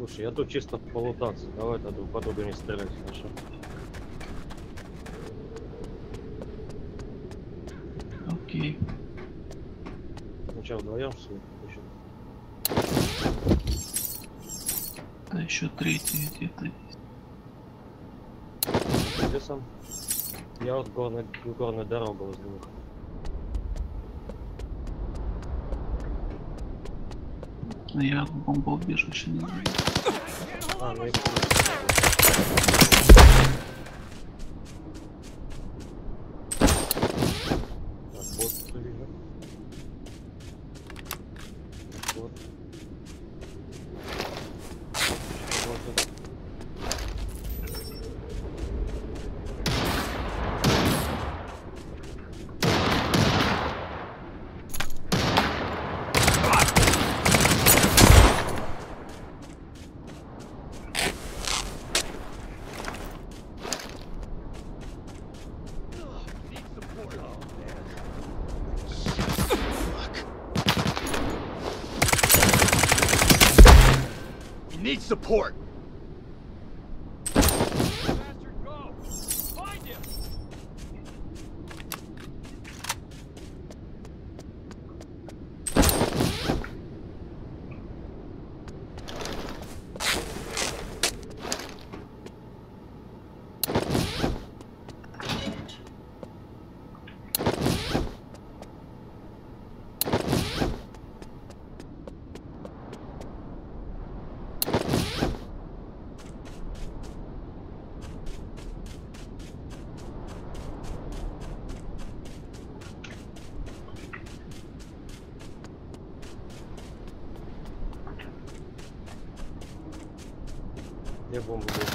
Слушай, я тут чисто полутаться. Давай тогда друг по другу не стрелять, хорошо? Окей. Сначала вдвоем все. А еще третий где-то. Где сам? Я вот горная дорога возле них. Я от бомбоубежища не знаю. А, ну и... Так, вот, вижу. Вот. Support. Я бомбу даю.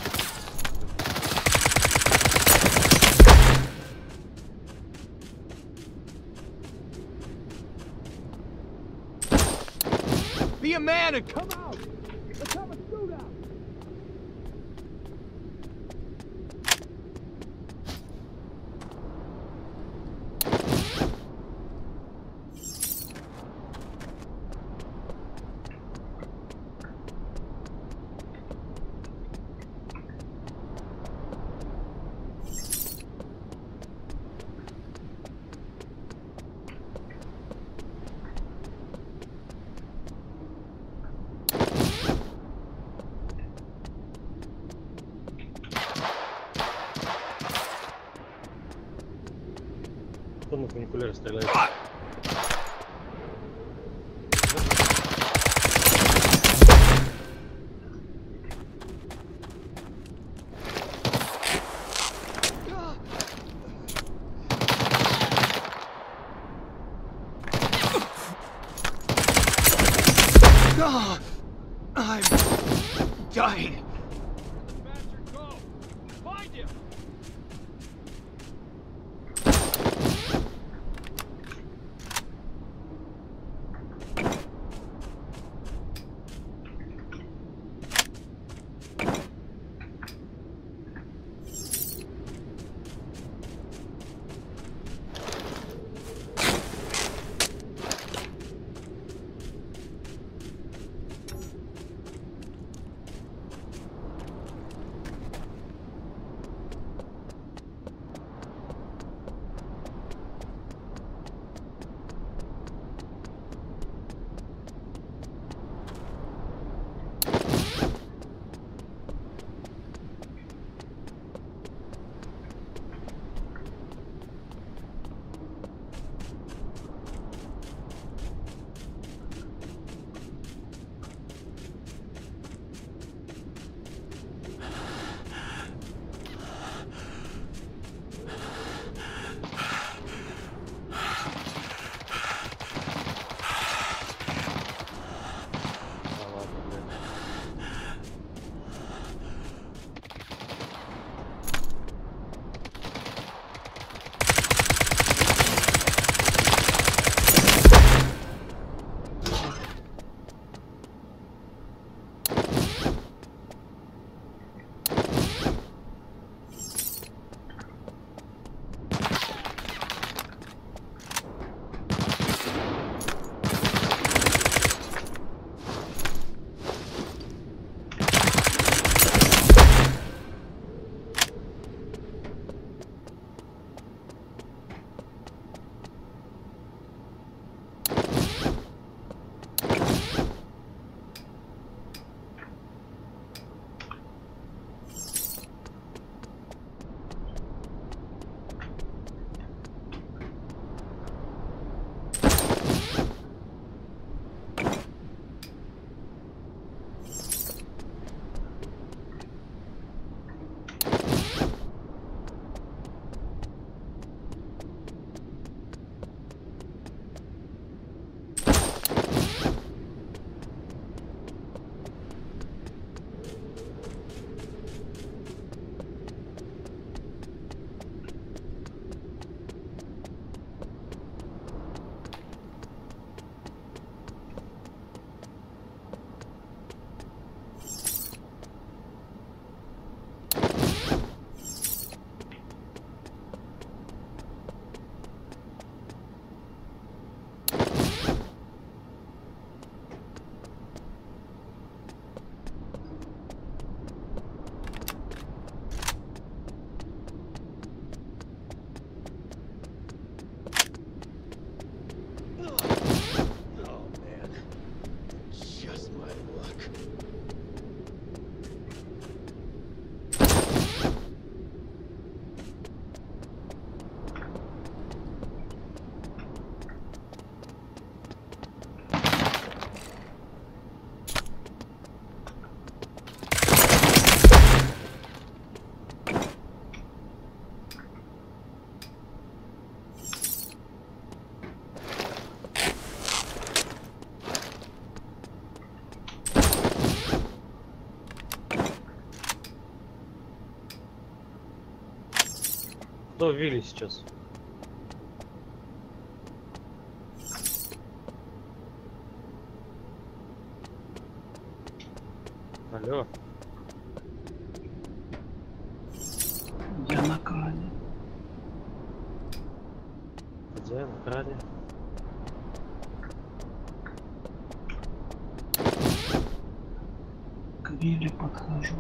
Be a man and come out. Let's have a shootout. На фуникуляры стреляют. I'm dying. Кто Вилли сейчас? Алло. Я на кране. Где я на кране? К Вилли подхожу.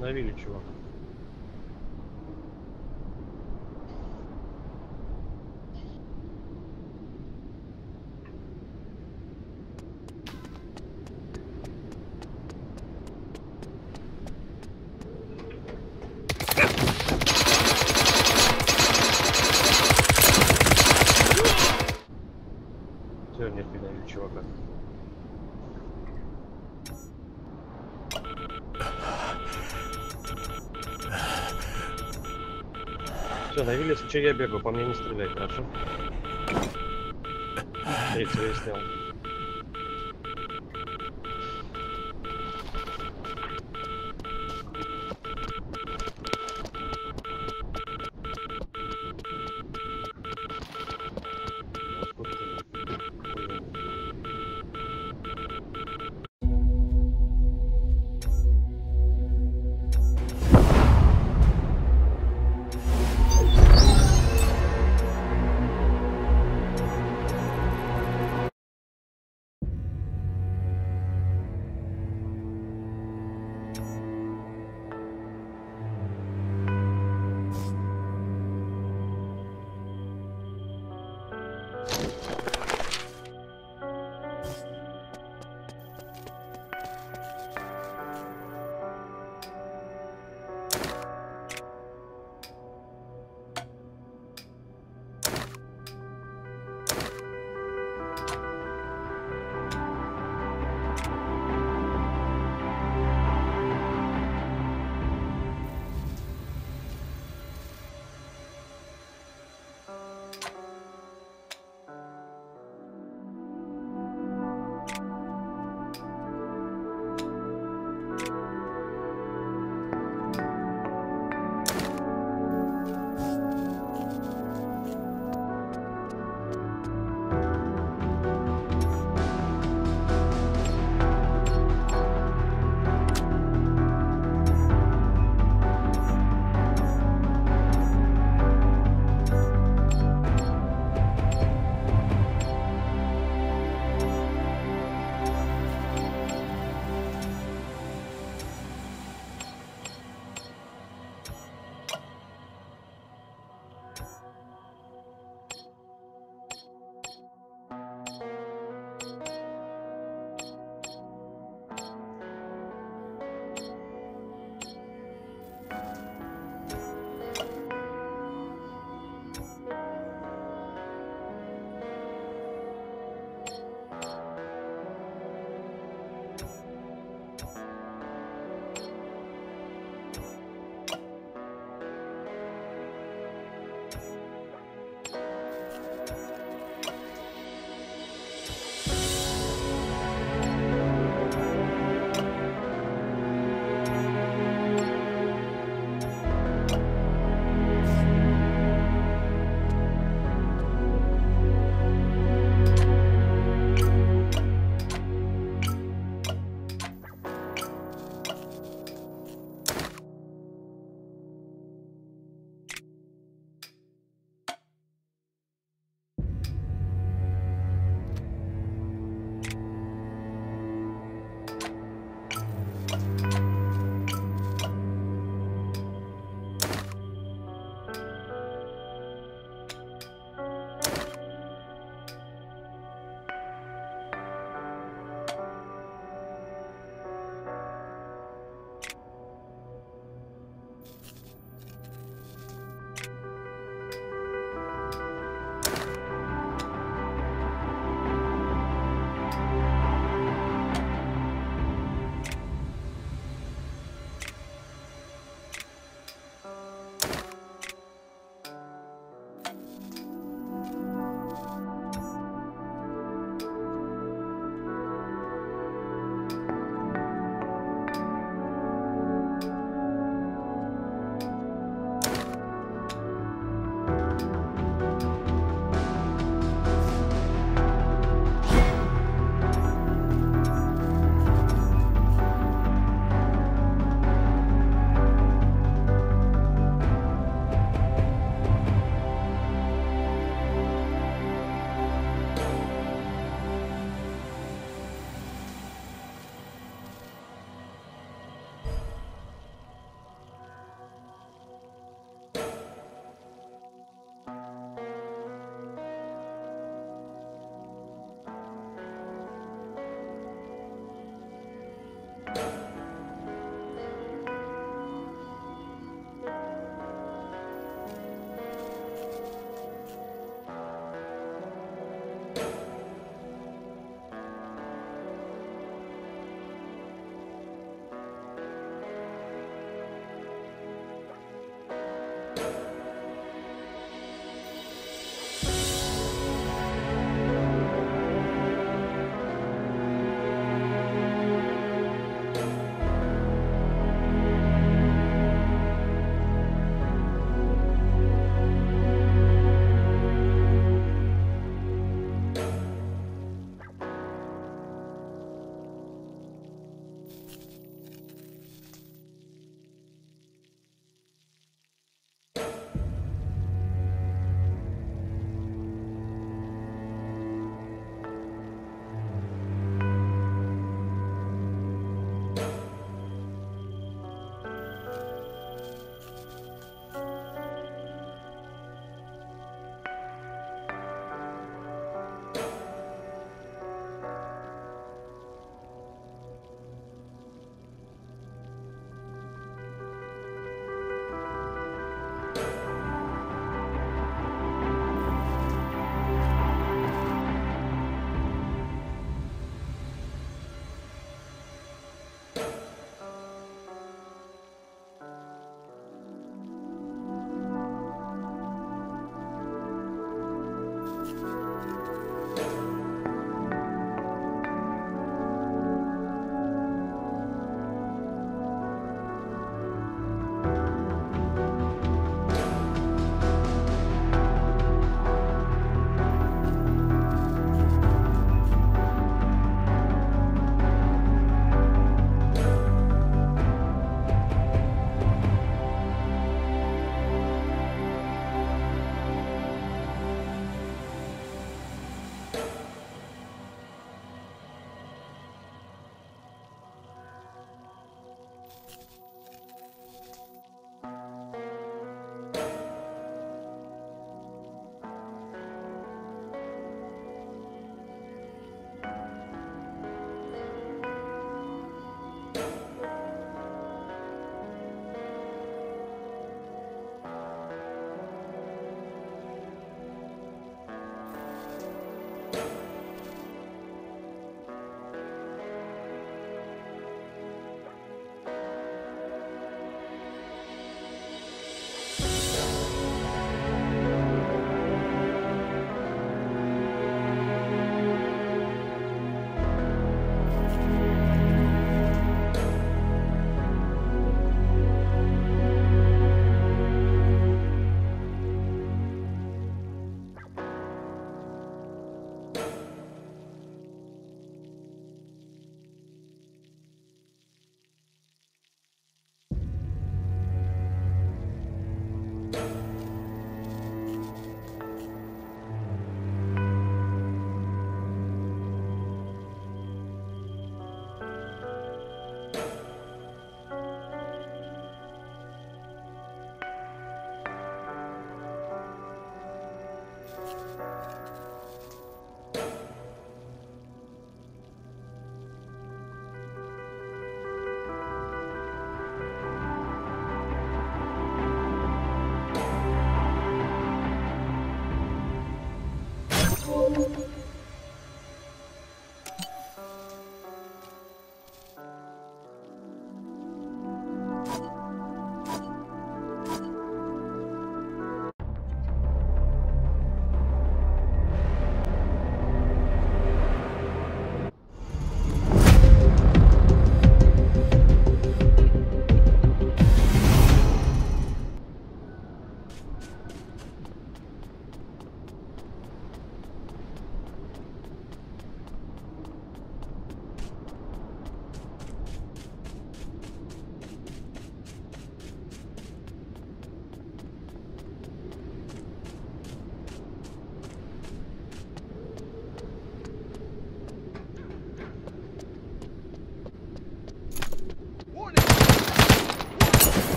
Навели чего? Все, нет, не навели чувака. Все, на Вилле, случай я бегаю, по мне не стреляй, хорошо? Третьего я снял.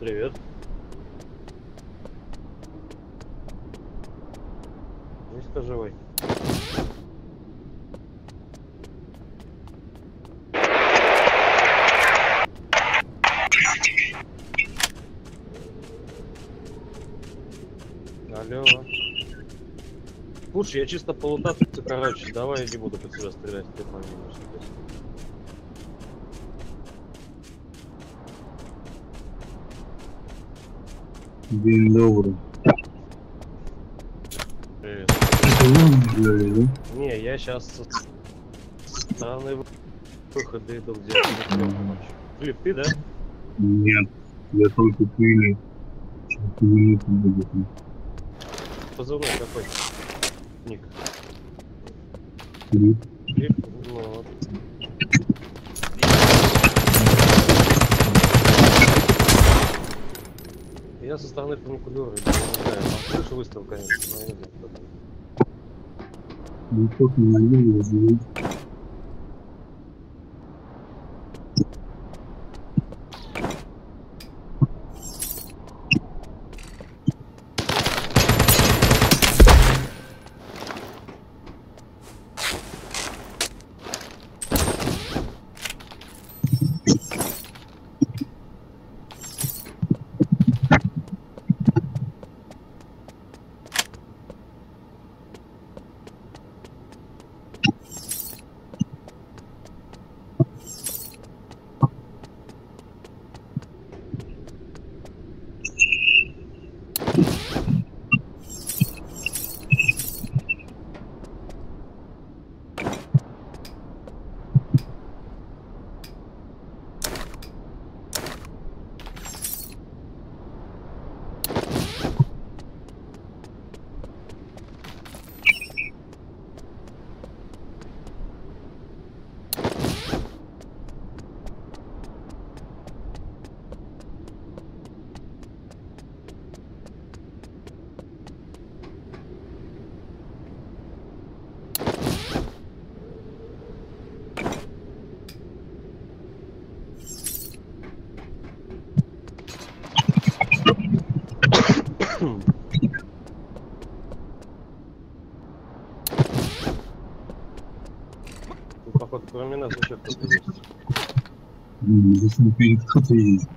Привет. Здесь кто живой? Алло. Слушай, я чисто полутаться, короче, давай я не буду по тебя стрелять, ты помнишь. День добрый. Привет. Не, я сейчас со стороны выхода иду где-то. Флип, ты, да? Нет, я только пили. Через минуту будет. Позывной какой? Ник. Флип. Флип, вот. Я со стороны функулера, не знаю, там больше выстрел, конечно, но я не знаю, кто там. Ну, только на линии разве. Папа, кроме нас еще кто-то есть. Здесь наперед кто-то есть.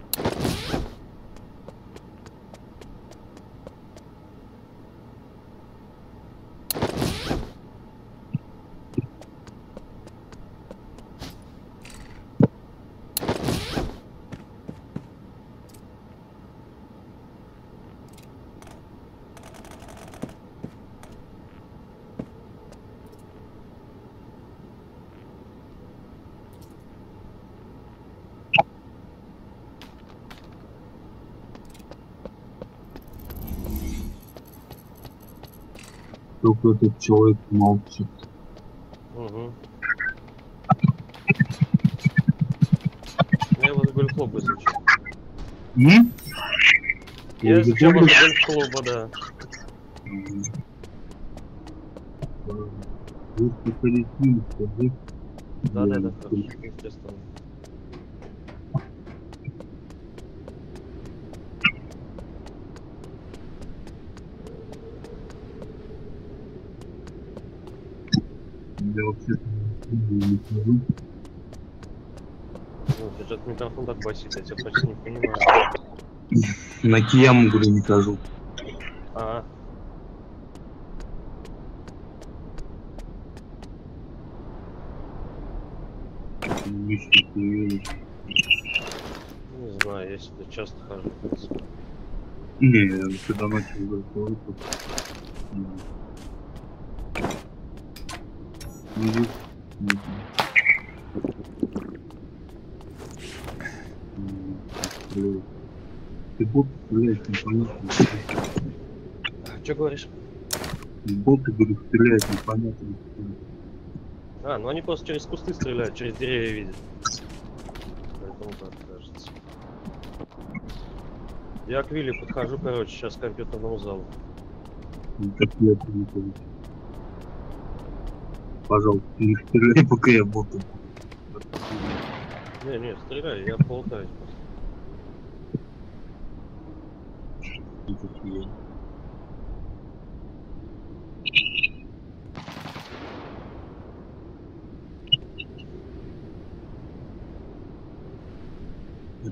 Только этот человек молчит. Угу. Я его с гольф-клуба изучил. Я изучил его с гольф-клуба, да. Да-да-да, естественно. Я вообще не смотрю. Ты же от микрофона так басит, я тебя почти не понимаю. На кияму, говорю, не кажу. А. Не знаю, я сюда часто хожу. Не, я сюда ночью говорю. Ты бот, блядь, непонятно. Че говоришь? Боты, говорю, стреляют непонятно. А, ну они просто через кусты стреляют, через деревья видят. Поэтому так кажется. Я к Вилли подхожу, короче, сейчас к компьютерному залу. Пожалуйста, не стреляй, пока я ботом. Не, стреляй, я болтаюсь. Это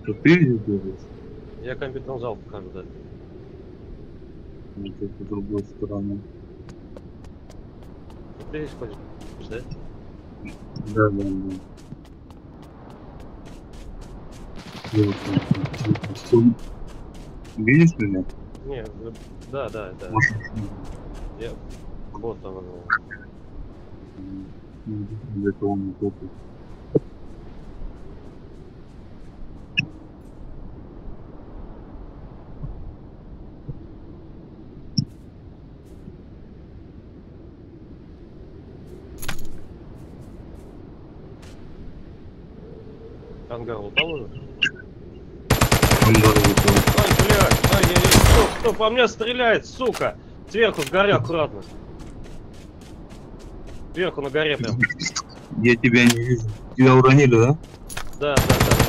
ты делаешь? Я компьютерный зал покажу, да. Вот это с другой стороны. Ты здесь ходишь? Да? Да. Видишь меня? Нет, да. Я вот там. Для кого не топит? Ангар упал уже? Ангар упал. Ай, блядь, кто по мне стреляет, сука? Сверху, с горы аккуратно. Сверху, на горе прям. Я тебя не вижу. Тебя уронили, да? Да, на горе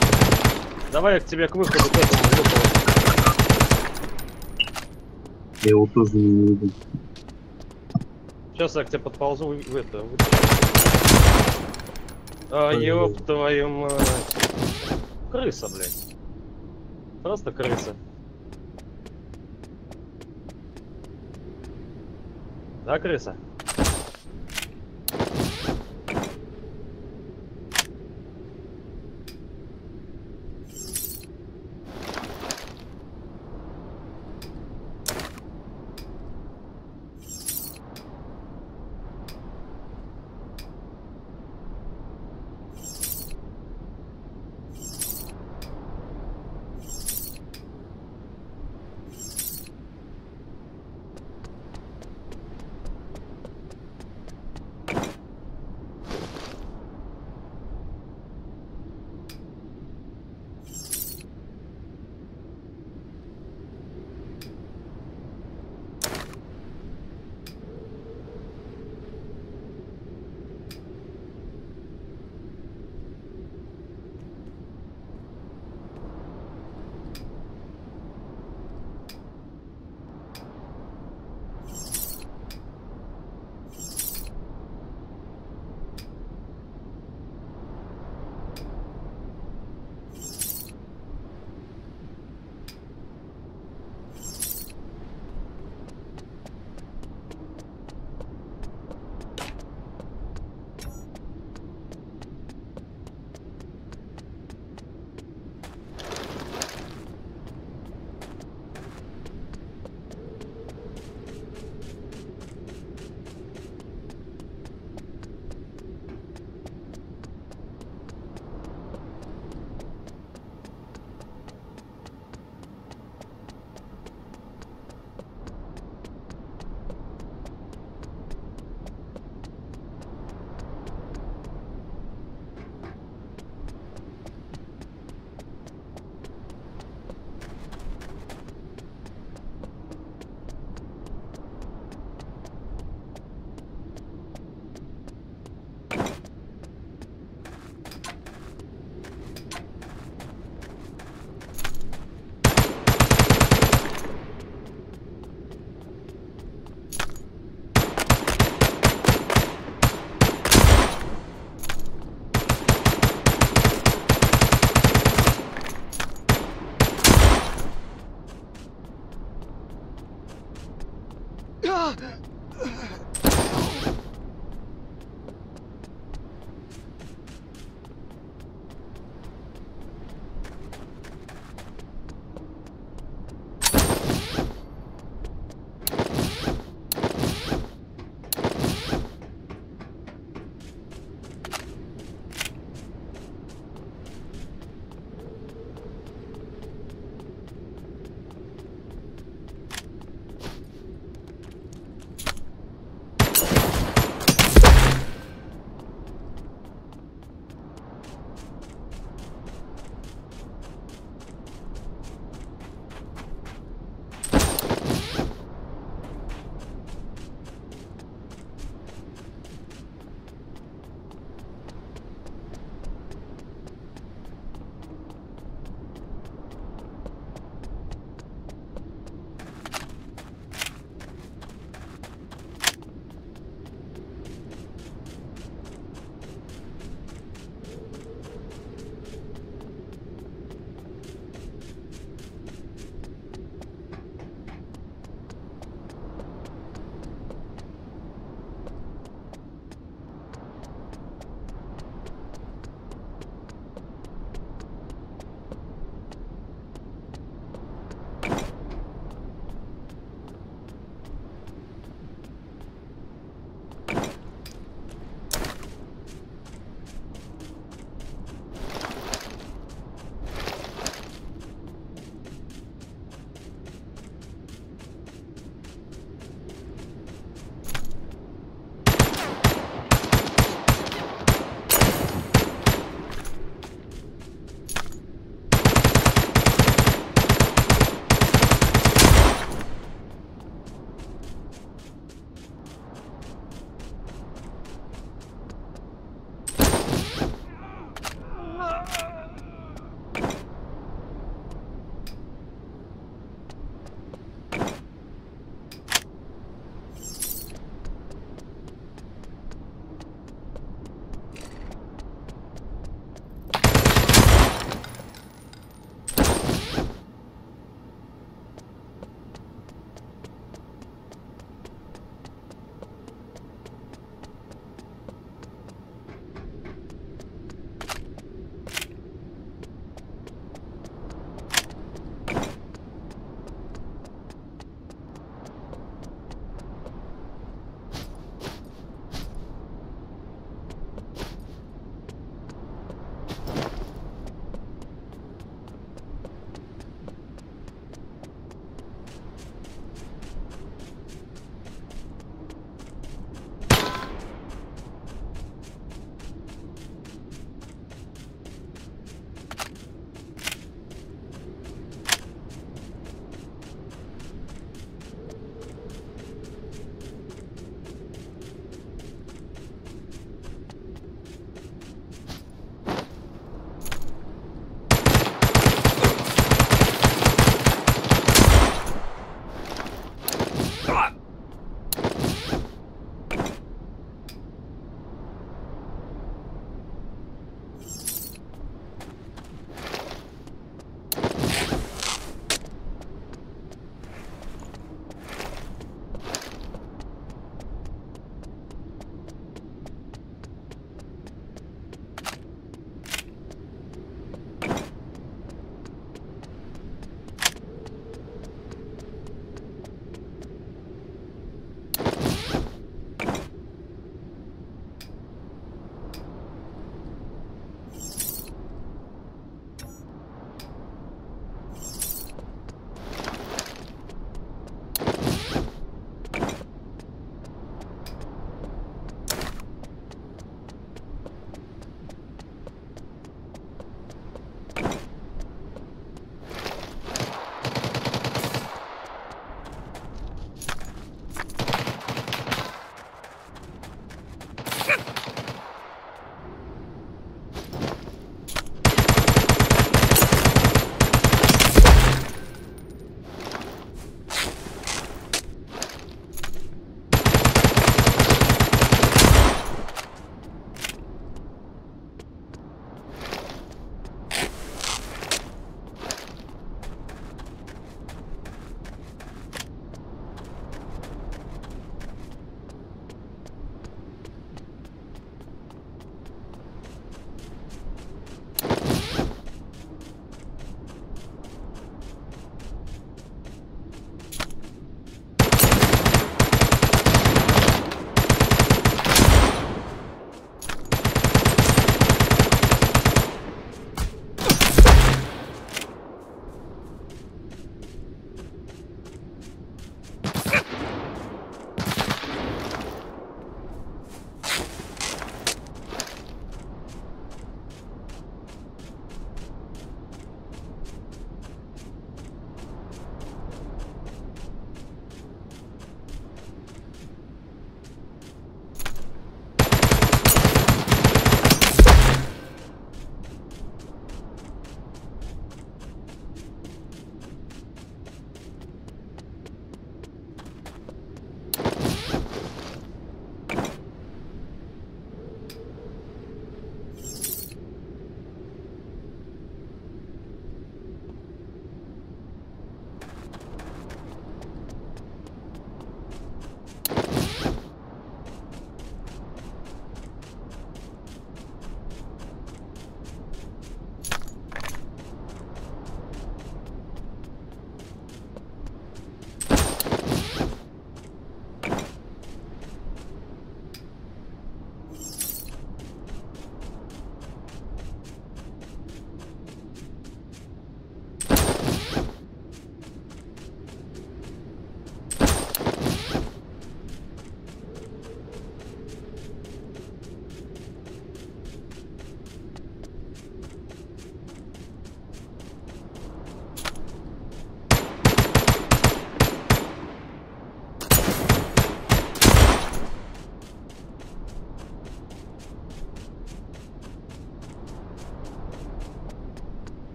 сверху. Давай я к тебе к выходу, к этому выходу. Я его тоже не вижу. Сейчас я к тебе подползу в это. А, ёб твою мать. Крыса, блядь. Просто крыса. Да, крыса?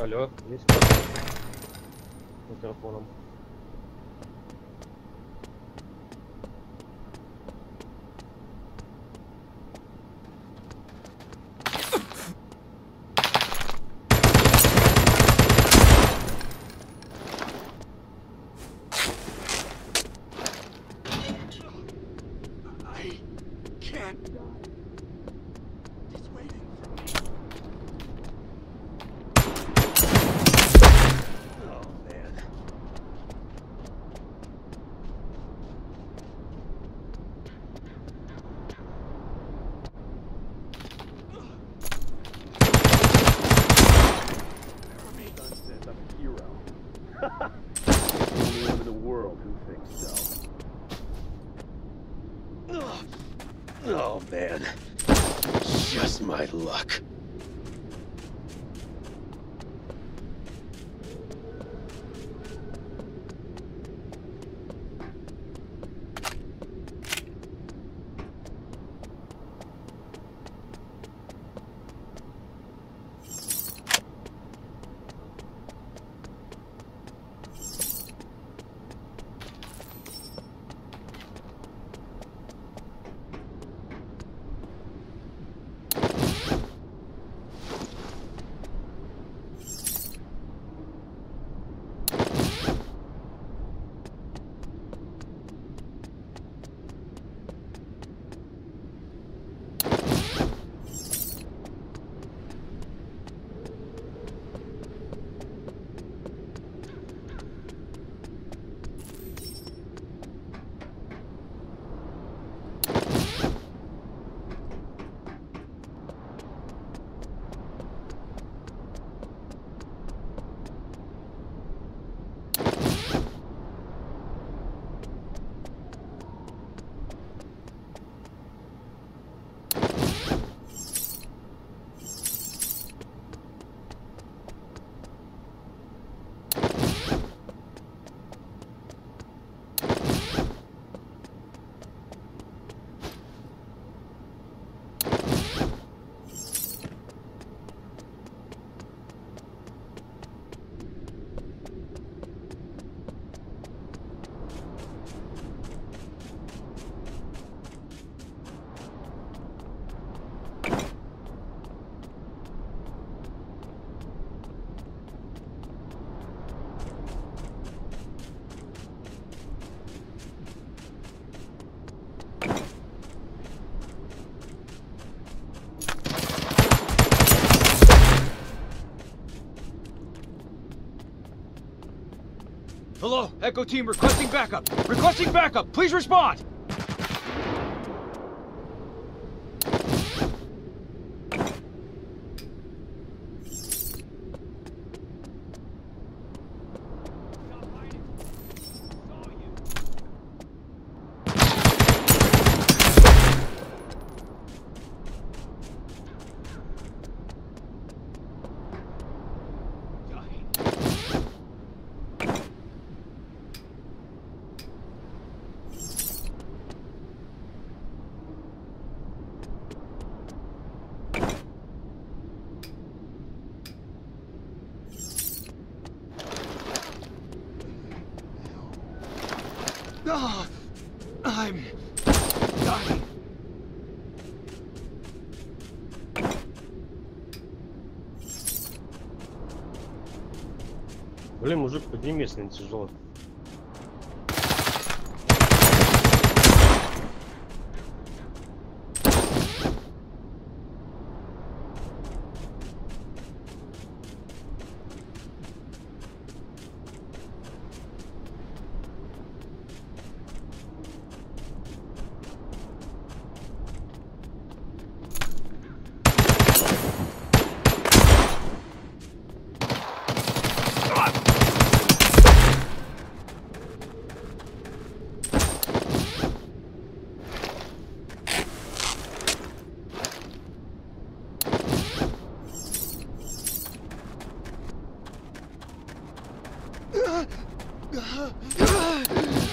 Алло, есть микрофоном. Oh man, just my luck. Hello, Echo Team requesting backup. Requesting backup, please respond! Oh, I'm dying. Блин, мужик, поднимись, не тяжело. Ah!